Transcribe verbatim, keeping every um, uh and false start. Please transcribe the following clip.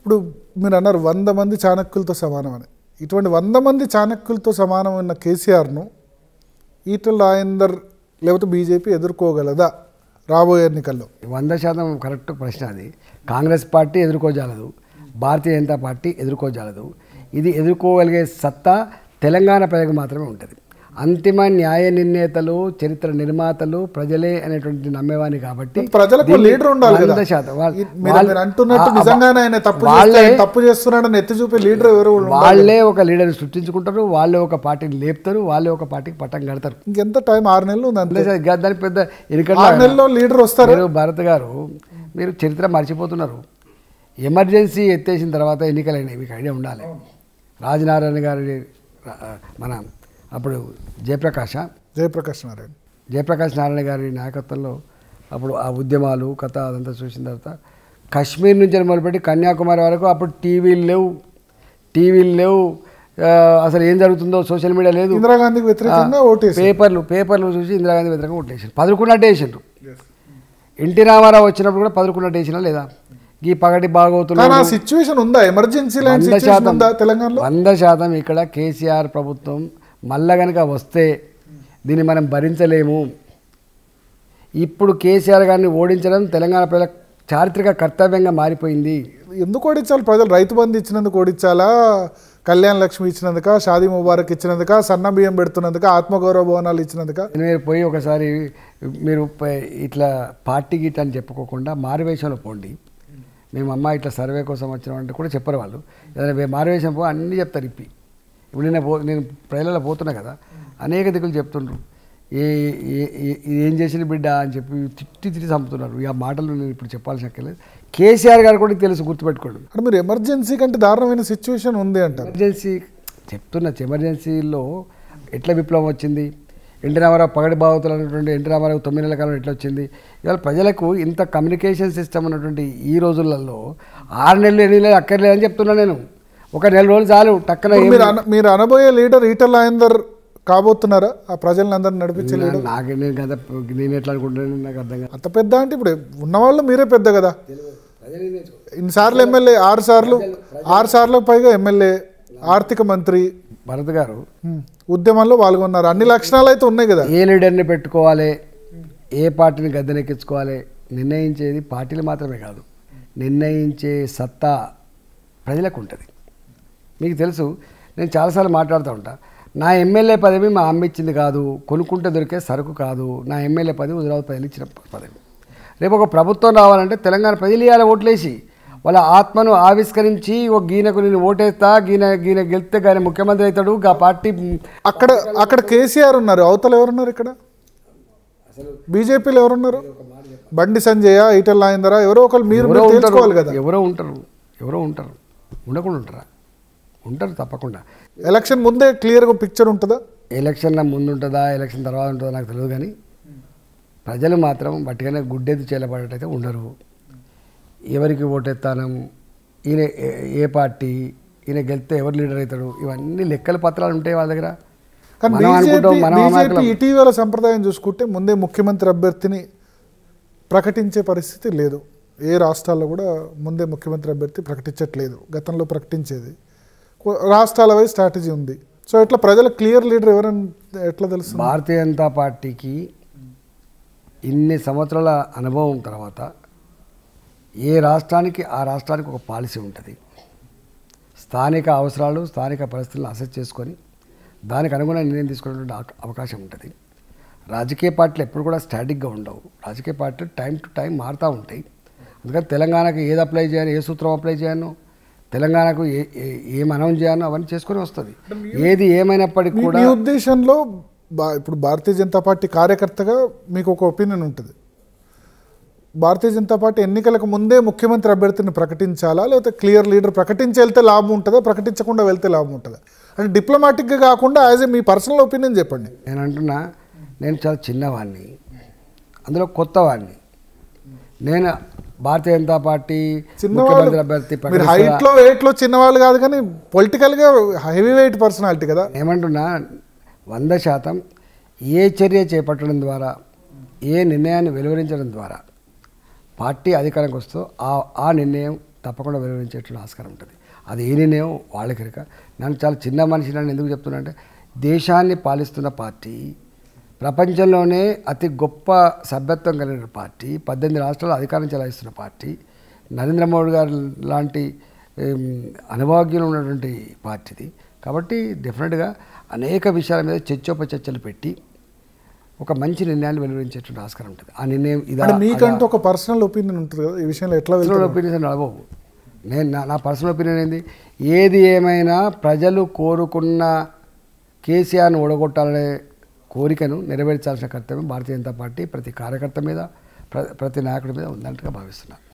ఇప్పుడు మీరు అన్నారు వంద మంది చాణక్యులతో సమానమని. ఇటువంటి వంద మంది చాణక్యులతో సమానమైన కేసీఆర్ ను ఈటల రాజేందర్ లేకపోతే బీజేపీ ఎదుర్కోగలదా రాబోయే ఎన్నికల్లో? వంద శాతం కరెక్ట్ ప్రశ్న అది. కాంగ్రెస్ పార్టీ ఎదుర్కోజాలదు, భారతీయ జనతా పార్టీ ఎదుర్కోజాలదు. ఇది ఎదుర్కోగలిగే సత్తా తెలంగాణ ప్రజలకు మాత్రమే ఉంటుంది. అంతిమ న్యాయ నిర్ణేతలు, చరిత్ర నిర్మాతలు ప్రజలే అనేటువంటి నమ్మేవాని కాబట్టి ప్రజలకు లీడర్ ఉండాలి. వాళ్ళే ఒక లీడర్ని సృష్టించుకుంటారు, వాళ్ళే ఒక పార్టీని లేపుతారు, వాళ్ళే ఒక పార్టీకి పట్టం కడతారు. ఇంకెంత టైం? ఆరు నెలలు దాని పెద్ద ఎన్నికల్లో లీడర్ వస్తారు. భారత్ గారు, మీరు చరిత్ర మర్చిపోతున్నారు. ఎమర్జెన్సీ ఎత్తేసిన తర్వాత ఎన్నికలైనవి మీకు ఐడియా ఉండాలి. రాజనారాయణ గారి, మన అప్పుడు జయప్రకాష్ జయప్రకాష్ నారాయణ జయప్రకాష్ నారాయణ గారి నాయకత్వంలో అప్పుడు ఆ ఉద్యమాలు కథ అదంతా చూసిన తర్వాత కాశ్మీర్ నుంచి మొదలుపెట్టి కన్యాకుమారి వరకు అప్పుడు టీవీలు లేవు, టీవీలు లేవు అసలు ఏం జరుగుతుందో సోషల్ మీడియా లేదు. ఇందిరాగాంధీకి వ్యతిరేకంగా ఓటేసారు. పేపర్లు పేపర్లు చూసి ఇందిరాగాంధీ వ్యతిరేకంగా ఓటేసారు. పదుకున్నట్టు వేసారు. ఎన్టీ రామారావు వచ్చినప్పుడు కూడా పదుకున్నట్టు వేసినా లేదా? ఈ పగటి బాగోతులు వంద శాతం ఇక్కడ కేసీఆర్ ప్రభుత్వం మళ్ళా కనుక వస్తే దీన్ని మనం భరించలేము. ఇప్పుడు కేసీఆర్ గారిని ఓడించడం తెలంగాణ ప్రజల చారిత్రక కర్తవ్యంగా మారిపోయింది. ఎందుకు ఓడించాలి ప్రజలు? రైతు బంధు ఇచ్చినందుకు ఓడించాలా, కళ్యాణ లక్ష్మి ఇచ్చినందుక, షాదీ ముబారక్ ఇచ్చినందుక, సన్న బియ్యం పెడుతున్నందుక, ఆత్మగౌరవ భవనాలు ఇచ్చినందుక. మీరు పోయి ఒకసారి మీరు ఇట్లా పార్టీ గీట అని చెప్పుకోకుండా మారువేషంలో పోండి. మేము అమ్మ ఇట్లా సర్వే కోసం వచ్చినాం అంటే కూడా చెప్పరు వాళ్ళు. ఏదైనా మారువేషం పో అన్నీ చెప్తారు. ఇప్పి ఇప్పుడు నేను పో నేను ప్రజలలో పోతున్నా కదా, అనేక దిక్కులు చెప్తుండ్రు ఏ ఏం చేసిన బిడ్డ అని చెప్పి తిట్టి తిట్టి చంపుతున్నారు. ఆ మాటలు నేను ఇప్పుడు చెప్పాల్సిన అక్కర్లేదు. కేసీఆర్ గారు కూడా తెలుసు, గుర్తుపెట్టుకోండి. అంటే మీరు ఎమర్జెన్సీ కంటే దారుణమైన సిచ్యువేషన్ ఉంది అంట. ఎమర్జెన్సీ చెప్తున్నా, ఎమర్జెన్సీలో ఎట్లా విప్లవం వచ్చింది, ఎన్టీ రామారావు పగడి బాధితులు అన్నటువంటి ఎన్టీ రామారావు తొమ్మిది నెలల కాలం ఎట్లా వచ్చింది. ఇవాళ ప్రజలకు ఇంత కమ్యూనికేషన్ సిస్టమ్ ఉన్నటువంటి ఈ రోజులలో ఆరు నెలలు ఎన్ని నెలలు అక్కర్లేదని చెప్తున్నాను నేను. ఒక నెల రోజులు చాలు. టక్కన మీరు అనబోయే లీడర్ ఈటల రాజేందర్ కాబోతున్నారా? ఆ ప్రజలను అందరూ నడిపించే లీడర్? నాకు నేను కదా, నేను ఎట్లా అనుకుంటున్నాను నాకు అర్థం కాదు. అంత పెద్ద అంటే ఇప్పుడు ఉన్నవాళ్ళు మీరే పెద్ద కదా. ఇన్నిసార్లు ఎమ్మెల్యే, ఆరు సార్లు ఆరు సార్లకు పైగా ఎమ్మెల్యే, ఆర్థిక మంత్రి. భరత్ గారు ఉద్యమంలో పాల్గొన్నారు. అన్ని లక్షణాలు అయితే ఉన్నాయి కదా. ఏ లీడర్ని పెట్టుకోవాలి, ఏ పార్టీని గద్దెనెక్కించుకోవాలి నిర్ణయించేది పార్టీలు మాత్రమే కాదు, నిర్ణయించే సత్తా ప్రజలకు ఉంటుంది. మీకు తెలుసు, నేను చాలాసార్లు మాట్లాడుతూ ఉంటా. నా ఎమ్మెల్యే పదవి మా అమ్మ ఇచ్చింది కాదు, కొనుక్కుంటే దొరికే సరుకు కాదు. నా ఎమ్మెల్యే పదవి హుజరాబాద్ ప్రజలు ఇచ్చిన పదవి. రేపు ఒక ప్రభుత్వం రావాలంటే తెలంగాణ ప్రజలు ఇవాళ ఓట్లేసి వాళ్ళ ఆత్మను ఆవిష్కరించి ఒక గీనకు నేను ఓటేస్తా, గీన గీన గెలిస్తే కానీ ముఖ్యమంత్రి అవుతాడు ఆ పార్టీ. అక్కడ అక్కడ కేసీఆర్ ఉన్నారు, అవతలు ఎవరున్నారు? ఇక్కడ బీజేపీలో ఎవరున్నారు? బండి సంజయ, ఈటల రాజేందర్, ఎవరో ఒకరు మీరు తెలుసుకోవాలి కదా. ఎవరో ఉంటారు, ఎవరో ఉంటారు. ఉండకుండా ఉంటారా? ఉంటారు తప్పకుండా. ఎలక్షన్ ముందే క్లియర్గా పిక్చర్ ఉంటుందా? ఎలక్షన్ల ముందు ఉంటుందా, ఎలక్షన్ తర్వాత ఉంటుందా నాకు తెలియదు. కానీ ప్రజలు మాత్రం బట్టిగానే గుడ్డెది చేయబడేటైతే ఉండరు. ఎవరికి ఓటేస్తాను, ఈయన ఏ పార్టీ, ఈయన గెలిస్తే ఎవరు లీడర్ అవుతాడు, ఇవన్నీ లెక్కల పత్రాలు ఉంటాయి వాళ్ళ దగ్గర. కానీ ఇటీవల సంప్రదాయం చూసుకుంటే ముందే ముఖ్యమంత్రి అభ్యర్థిని ప్రకటించే పరిస్థితి లేదు. ఏ రాష్ట్రాల్లో కూడా ముందే ముఖ్యమంత్రి అభ్యర్థి ప్రకటించట్లేదు. గతంలో ప్రకటించేది. రాష్ట్రాల వైపు స్ట్రాటజీ ఉంది. సో ఇట్లా ప్రజలకు క్లియర్ లీడర్ ఎవరని ఎట్లా తెలుసు? భారతీయ జనతా పార్టీకి ఇన్ని సంవత్సరాల అనుభవం తర్వాత ఏ రాష్ట్రానికి ఆ రాష్ట్రానికి ఒక పాలసీ ఉంటుంది. స్థానిక అవసరాలు, స్థానిక పరిస్థితులను అసెస్ చేసుకొని దానికి అనుగుణంగా నిర్ణయం తీసుకునేటువంటి అవకాశం ఉంటుంది. రాజకీయ పార్టీలు ఎప్పుడు కూడా స్టాటిక్గా ఉండవు. రాజకీయ పార్టీలు టైం టు టైం మారుతూ ఉంటాయి. అందుకని తెలంగాణకు ఏది అప్లై చేయాలి, ఏ సూత్రం అప్లై చేయాలో, తెలంగాణకు ఏ ఏం అనౌన్స్ చేయాలో అవన్నీ చేసుకుని వస్తుంది. ఏది ఏమైనప్పటికీ కూడా ఉద్దేశంలో ఇప్పుడు భారతీయ జనతా పార్టీ కార్యకర్తగా మీకు ఒక ఒపీనియన్ ఉంటుంది. భారతీయ జనతా పార్టీ ఎన్నికలకు ముందే ముఖ్యమంత్రి అభ్యర్థిని ప్రకటించాలా, లేకపోతే క్లియర్ లీడర్ ప్రకటించి వెళ్తే లాభం ఉంటుందా, ప్రకటించకుండా వెళ్తే లాభం ఉంటుందా? అంటే డిప్లొమాటిక్గా కాకుండా యాజ్ ఏ మీ పర్సనల్ ఒపీనియన్ చెప్పండి. నేను అంటున్నా, నేను చాలా చిన్నవాడిని, అందులో కొత్త వాడిని. నేను భారతీయ జనతా పార్టీ ముఖ్యమంత్రి అభ్యర్థి హైట్లో వెయిట్లో చిన్నవాళ్ళు కాదు, కానీ పొలిటికల్గా హెవీ వెయిట్ పర్సనాలిటీ కదా. ఏమంటున్నా, వంద శాతం ఏ చర్య చేపట్టడం ద్వారా, ఏ నిర్ణయాన్ని వెలువరించడం ద్వారా పార్టీ అధికారంకి వస్తూ ఆ ఆ నిర్ణయం తప్పకుండా వెలువరించేట్టు ఆస్కారం ఉంటుంది. అది ఏనేనేమో వాళ్ళకి ఇక నేను చాలా చిన్న మనిషి నన్ను ఎందుకు చెప్తున్నానంటే దేశాన్ని పాలిస్తున్న పార్టీ ప్రపంచంలోనే అతి గొప్ప సభ్యత్వం కలిగిన పార్టీ పద్దెనిమిది రాష్ట్రాల అధికారం చెలాయిస్తున్న పార్టీ నరేంద్ర మోడీ గారు లాంటి అనుభవజ్ఞులు ఉన్నటువంటి పార్టీది కాబట్టి డెఫినెట్గా అనేక విషయాల మీద చర్చోపచర్చలు పెట్టి ఒక మంచి నిర్ణయాన్ని వెలువరించేటువంటి ఆస్కారం ఉంటుంది. ఆ నిర్ణయం ఇది మీకంటే ఒక పర్సనల్ ఒపీనియన్ ఉంటుంది కదా ఈ విషయంలో ఎట్లా పర్సనల్ ఒపీనియన్ నడవవు. నేను నా పర్సనల్ ఒపీనియన్ ఏంది ఏది ఏమైనా ప్రజలు కోరుకున్న కేసీఆర్ను ఓడగొట్టాలనే కోరికను నెరవేర్చాల్సిన కర్తవ్యం భారతీయ జనతా పార్టీ ప్రతి కార్యకర్త మీద ప్రతి నాయకుడి మీద ఉందంటగా భావిస్తున్నాను.